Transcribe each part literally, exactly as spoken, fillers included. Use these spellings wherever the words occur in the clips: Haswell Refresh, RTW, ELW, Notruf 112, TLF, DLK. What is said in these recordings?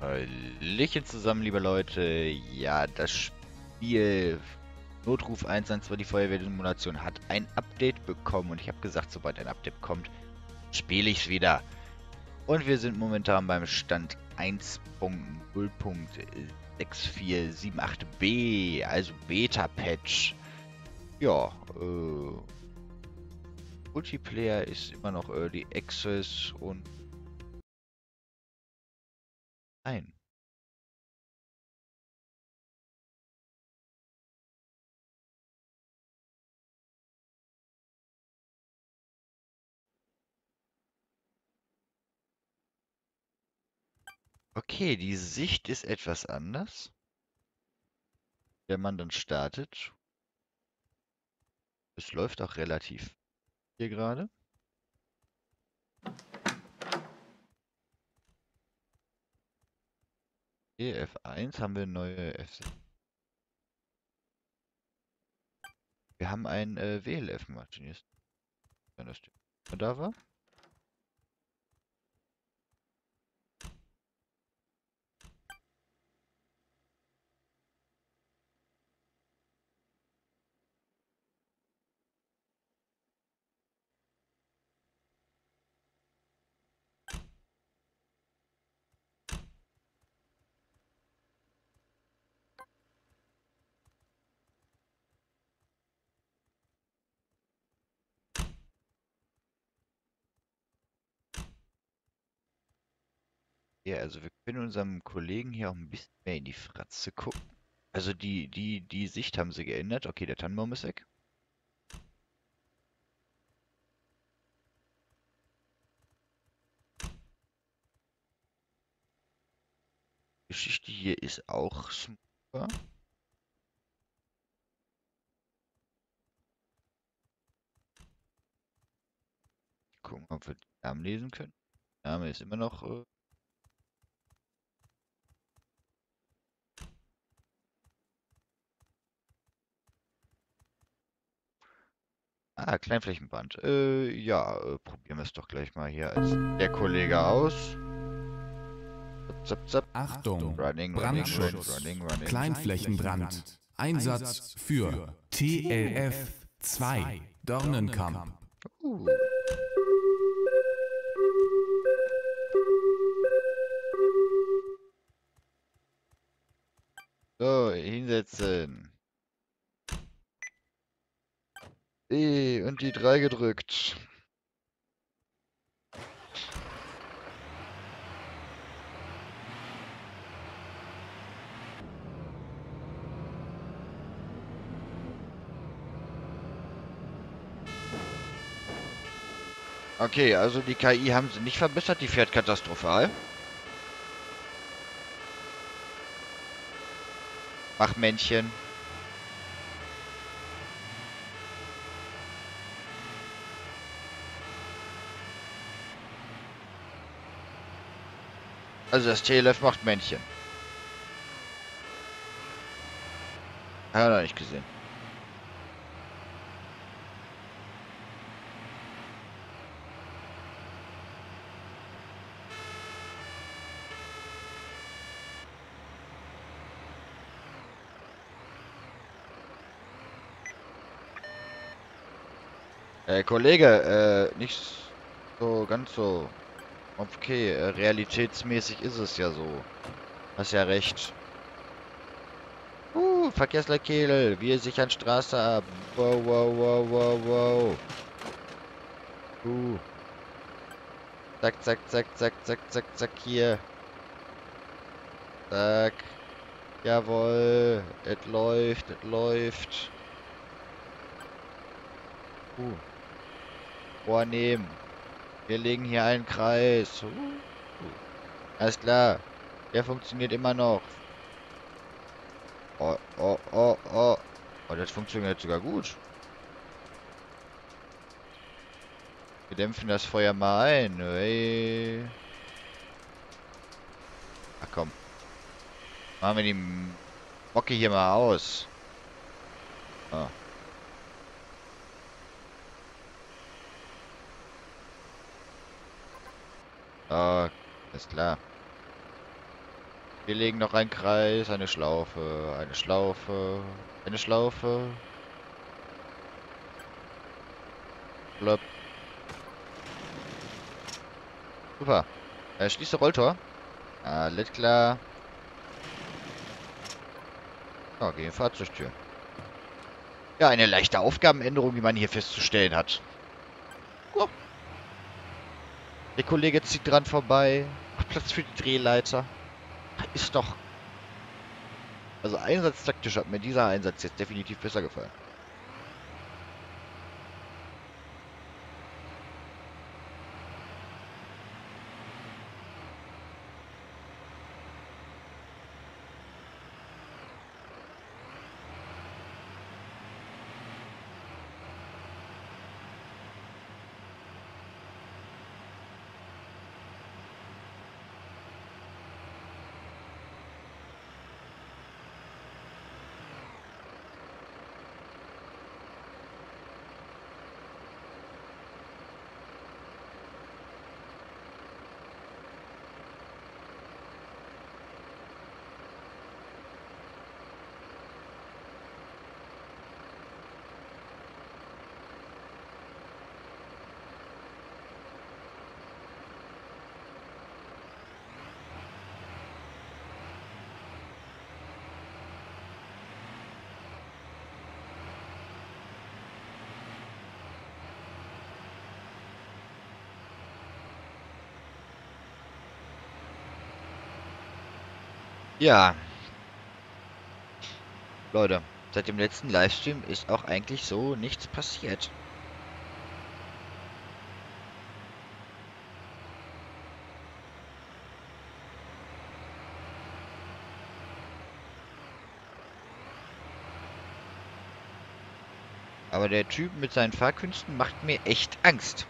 Hallöchen zusammen, liebe Leute. Ja, das Spiel Notruf eins eins zwei, die Feuerwehrsimulation, hat ein Update bekommen. Und ich habe gesagt, sobald ein Update kommt, spiele ich es wieder. Und wir sind momentan beim Stand eins punkt null punkt sechs vier sieben acht b, also Beta-Patch. Ja, äh... Multiplayer ist immer noch Early Access und... Nein. Okay, die Sicht ist etwas anders, wenn man dann startet. Es läuft auch relativ hier gerade. F eins haben wir neue F sechs. Wir haben einen äh, W L F Martinez. Wenn das da war. Ja, also wir können unserem Kollegen hier auch ein bisschen mehr in die Fratze gucken. Also die, die, die Sicht haben sie geändert. Okay, der Tannenbaum ist weg. Die Geschichte hier ist auch smoother. Gucken, ob wir den Namen lesen können. Der Name ist immer noch... Äh Ah, Kleinflächenband. Äh, ja, äh, probieren wir es doch gleich mal hier als der Kollege aus. Zap, zap. Achtung, running, Brandschutz, running, running, running. Kleinflächenbrand. Einsatz für T L F zwei, Dornenkamp. Uh. So, hinsetzen. E und die drei gedrückt. Okay, also die K I haben sie nicht verbessert, die fährt katastrophal. Mach Männchen. Also das T L F macht Männchen. Hat er nicht gesehen. Äh, Kollege, äh, nicht so ganz so... Okay, realitätsmäßig ist es ja so. Hast ja recht. Uh, Verkehrsleitkehl, wir sichern Straße ab. Wow, wow, wow, wow, wow. Uh. Zack, zack, zack, zack, zack, zack, zack, hier. Zack. Jawohl. Es läuft, es läuft. Uh. Vornehmen. Wir legen hier einen Kreis. Uh, uh. Alles klar. Der funktioniert immer noch. Oh, oh, oh, oh. Oh, das funktioniert sogar gut. Wir dämpfen das Feuer mal ein. Hey. Ach komm. Machen wir die Bocke hier mal aus. Oh. Oh, ist klar. Wir legen noch einen Kreis, eine Schlaufe, eine Schlaufe, eine Schlaufe. Blöpp. Super. Äh, schließe Rolltor. Alles klar. Ja, gegen Fahrzeugtür. Ja, eine leichte Aufgabenänderung, die man hier festzustellen hat. Oh. Der Kollege zieht dran vorbei. Macht Platz für die Drehleiter. Ist doch... Also einsatztaktisch hat mir dieser Einsatz jetzt definitiv besser gefallen. Ja, Leute, seit dem letzten Livestream ist auch eigentlich so nichts passiert. Aber der Typ mit seinen Fahrkünsten macht mir echt Angst.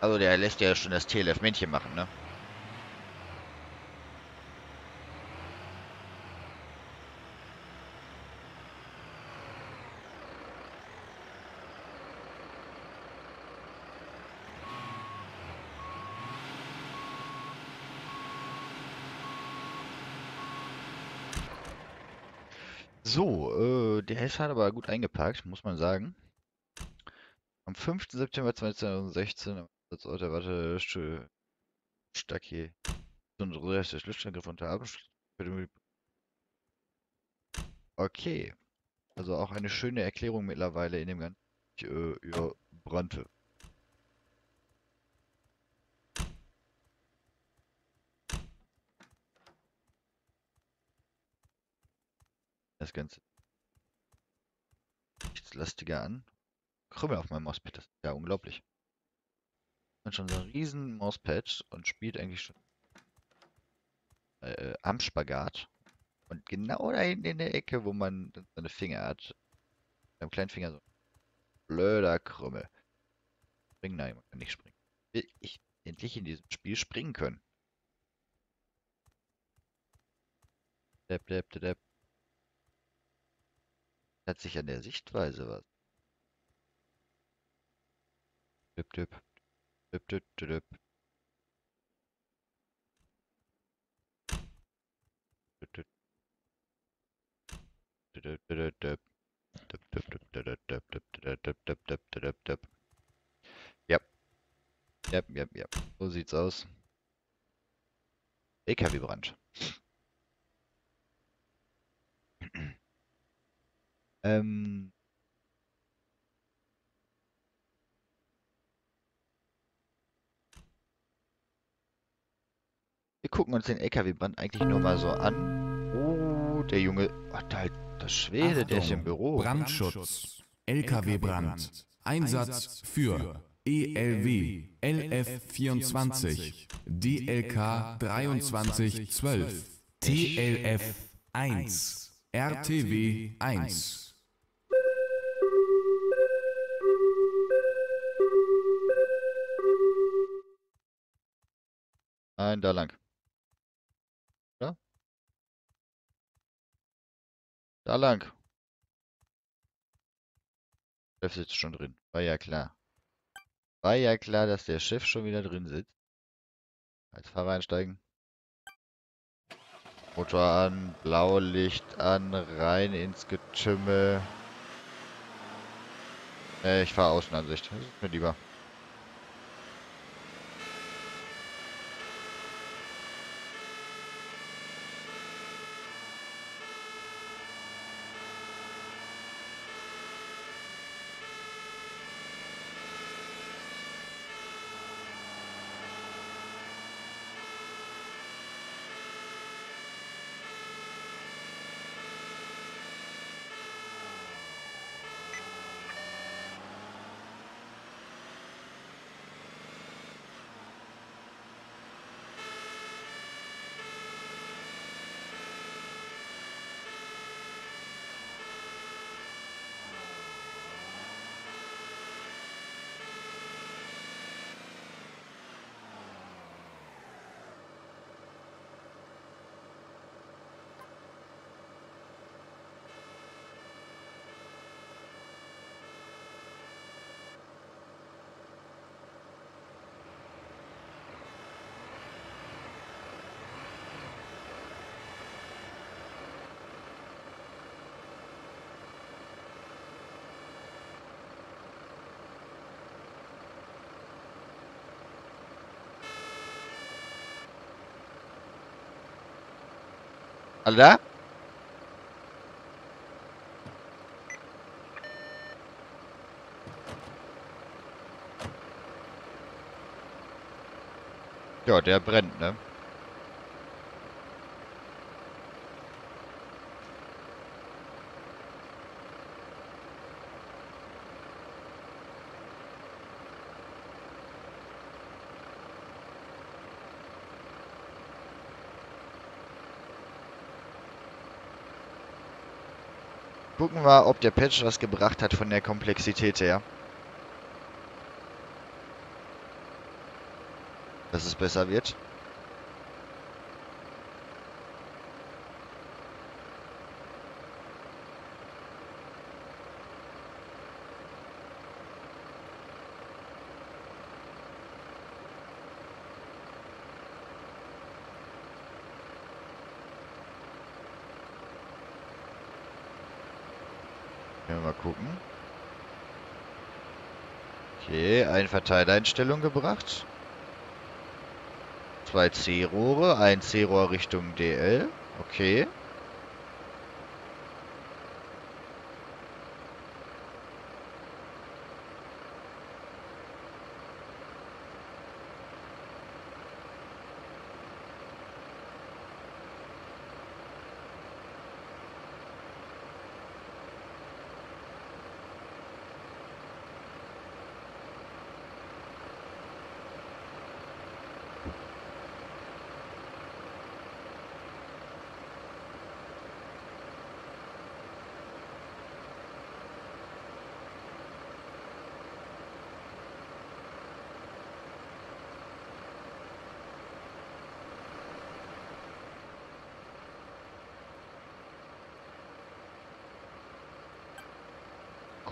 Also der lässt ja schon das T L F-Männchen machen, ne? So, äh, der Hess hat aber gut eingepackt, muss man sagen. Am fünften September zweitausendsechzehn, als heute warte, stark hier, der Schlichtangriff unter Abschluss. Okay, also auch eine schöne Erklärung mittlerweile in dem ganzen äh, über Brannte. Das Ganze nichts lastiger an. Krümmel auf meinem Mauspad, das ist ja unglaublich. Man schon so ein riesen Mauspad und spielt eigentlich schon äh, am Spagat. Und genau da hinten in der Ecke, wo man seine Finger hat, mit einem kleinen Finger so blöder Krümmel. Springen, nein, man kann nicht springen. Will ich endlich in diesem Spiel springen können. Depp, depp, depp, depp. Hat sich an der Sichtweise was. Düpp, düpp. Düpp, düpp, düpp. Düpp, düpp. Ja. Ja, ja, ja. So sieht's aus. L K W-Brand. Ähm Wir gucken uns den L K W-Brand eigentlich nur mal so an. Oh, der Junge, ach, der, der Schwede, Achtung, der ist im Büro. Brandschutz, L K W-Brand, Einsatz für E L W, L F vierundzwanzig, D L K dreiundzwanzig zwölf, T L F eins, R T W eins. Nein, da lang. Ja? Da lang. Der Chef sitzt schon drin. War ja klar. War ja klar, dass der Chef schon wieder drin sitzt. Als Fahrer einsteigen. Motor an, Blaulicht an, rein ins Getümmel. Äh, ich fahre Außenansicht, das ist mir lieber. Alle da? Ja, der brennt, ne? Gucken wir, ob der Patch was gebracht hat von der Komplexität her. Dass es besser wird. Mal gucken. Okay, ein Verteilereinstellung gebracht. Zwei C-Rohre, ein C-Rohr Richtung D L. Okay.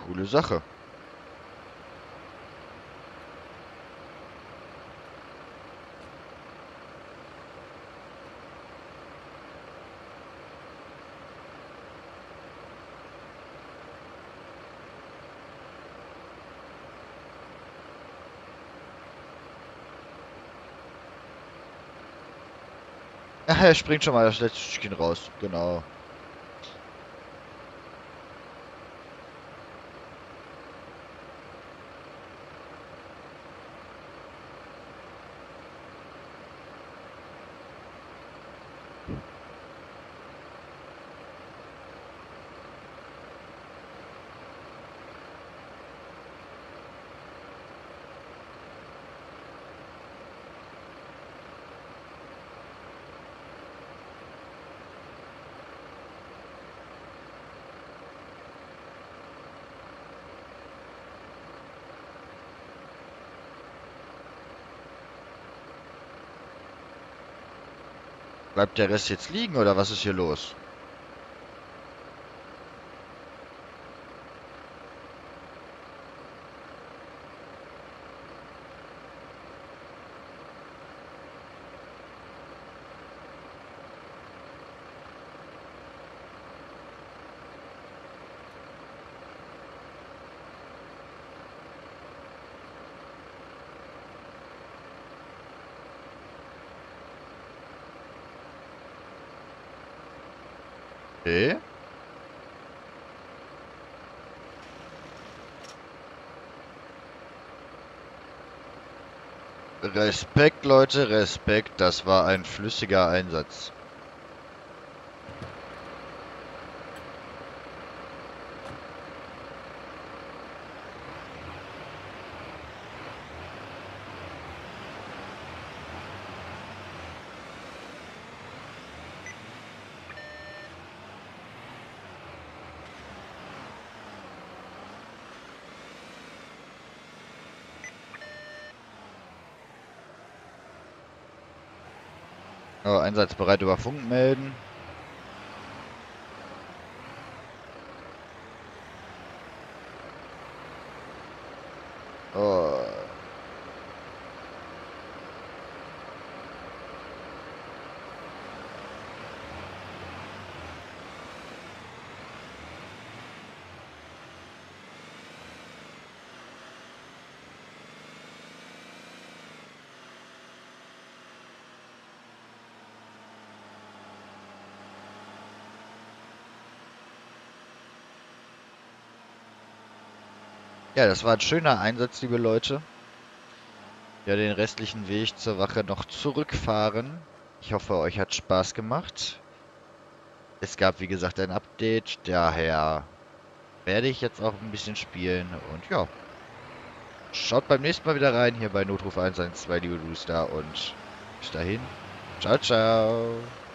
Coole Sache. Ach, er springt schon mal das letzte Stückchen raus. Genau. Bleibt der Rest jetzt liegen, oder was ist hier los? Okay. Respekt, Leute, Respekt. Das war ein flüssiger Einsatz. Oh, einsatzbereit über Funk melden. Oh. Ja, das war ein schöner Einsatz, liebe Leute. Ja, den restlichen Weg zur Wache noch zurückfahren. Ich hoffe, euch hat Spaß gemacht. Es gab, wie gesagt, ein Update. Daher werde ich jetzt auch ein bisschen spielen. Und ja, schaut beim nächsten Mal wieder rein, hier bei Notruf eins eins zwei, liebe Looster. Und bis dahin, ciao, ciao.